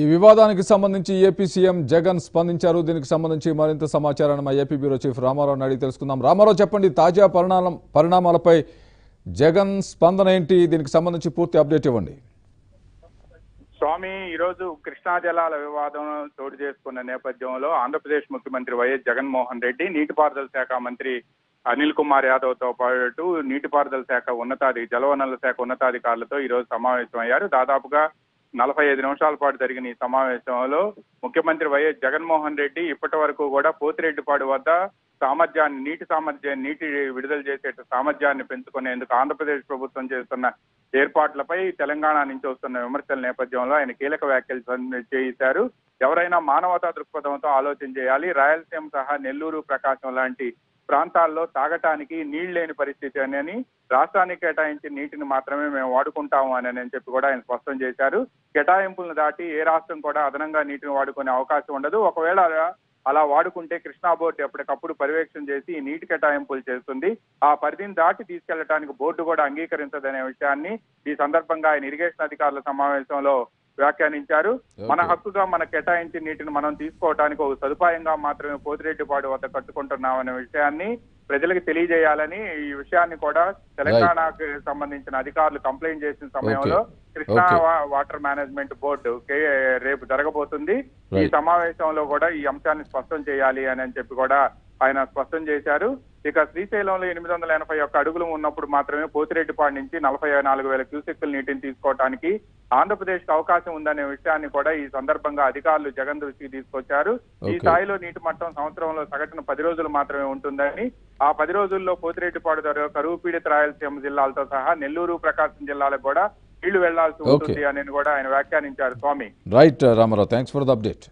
ఈ వివాదానికి సంబంధించి ఏపీ సీఎం జగన్ స్పందించారు. దీనికి సంబంధించి మరింత సమాచారాన్ని మా ఏపీ బ్యూరో చీఫ్ రామారావుని అడిగి తెలుసుకుందాం. రామారావు, చెప్పండి, తాజా పరిణామాలపై జగన్ స్పందన ఏంటి? దీనికి సంబంధించి పూర్తి అప్డేట్ ఇవ్వండి. స్వామి, ఈరోజు కృష్ణా జలాల వివాదం చోటు చేసుకున్న నేపథ్యంలో ఆంధ్రప్రదేశ్ ముఖ్యమంత్రి వైఎస్ జగన్మోహన్ రెడ్డి నీటిపారుదల శాఖ మంత్రి అనిల్ కుమార్ యాదవ్ తో పాటు నీటిపారుదల శాఖ జలవనరుల శాఖ ఉన్నతాధికారులతో ఈరోజు సమావేశమయ్యారు. దాదాపుగా 45 నిమిషాల పాటు జరిగిన ఈ సమావేశంలో ముఖ్యమంత్రి వైఎస్ జగన్మోహన్ రెడ్డి ఇప్పటి వరకు కూడా పోతిరెడ్డిపాడు వద్ద నీటి విడుదల చేసే సామర్థ్యాన్ని పెంచుకునేందుకు ఆంధ్రప్రదేశ్ ప్రభుత్వం చేస్తున్న ఏర్పాట్లపై తెలంగాణ నుంచి వస్తున్న విమర్శల నేపథ్యంలో ఆయన కీలక వ్యాఖ్యలు చేశారు. ఎవరైనా మానవతా దృక్పథంతో ఆలోచన చేయాలి. రాయలసీమ సహా నెల్లూరు, ప్రకాశం లాంటి ప్రాంతాల్లో తాగటానికి నీళ్లు లేని పరిస్థితి అని, రాష్ట్రానికి కేటాయించిన నీటిని మాత్రమే మేము వాడుకుంటాము అని చెప్పి కూడా ఆయన స్పష్టం చేశారు. కేటాయింపులను దాటి ఏ రాష్ట్రం కూడా అదనంగా నీటిని వాడుకునే అవకాశం ఉండదు. ఒకవేళ అలా వాడుకుంటే కృష్ణా బోర్డు ఎప్పటికప్పుడు పర్యవేక్షణ చేసి నీటి కేటాయింపులు చేస్తుంది. ఆ పరిధిని దాటి తీసుకెళ్లడానికి బోర్డు కూడా అంగీకరించదనే విషయాన్ని ఈ సందర్భంగా ఆయన ఇరిగేషన్ అధికారుల సమావేశంలో వ్యాఖ్యానించారు. మన హక్కుగా మన కేటాయించిన నీటిని మనం తీసుకోవడానికి ఒక సదుపాయంగా మాత్రమే పోతిరెడ్డిపాడు వద్ద కట్టుకుంటున్నామనే విషయాన్ని ప్రజలకు తెలియజేయాలని ఈ విషయాన్ని కూడా తెలంగాణకు సంబంధించిన అధికారులు కంప్లైంట్ చేసిన సమయంలో కృష్ణా వాటర్ మేనేజ్మెంట్ బోర్డు రేపు జరగబోతుంది. ఈ సమావేశంలో కూడా ఈ అంశాన్ని స్పష్టం చేయాలి అని చెప్పి కూడా ఆయన స్పష్టం చేశారు. ఇక శ్రీశైలంలో 881 అడుగులు ఉన్నప్పుడు మాత్రమే పోతిరెడ్డిపాడు నుంచి 44,000 క్యూసెక్కుల నీటిని తీసుకోవడానికి ఆంధ్రప్రదేశ్ కు అవకాశం ఉందనే విషయాన్ని కూడా ఈ సందర్భంగా అధికారులు జగన్ దృష్టికి తీసుకొచ్చారు. ఈ స్థాయిలో నీటి మట్టం సంవత్సరంలో సగటున 10 రోజులు మాత్రమే ఉంటుందని, ఆ 10 రోజుల్లో పోతిరెడ్డిపాడు ద్వారా కరువు పీడిత రాయలసీమ జిల్లాలతో సహా నెల్లూరు, ప్రకాశం జిల్లాలకు కూడా నీళ్లు వెళ్లాల్సి ఉంటుంది అని కూడా ఆయన వ్యాఖ్యానించారు. Swami, right Ramarao, thanks for the update.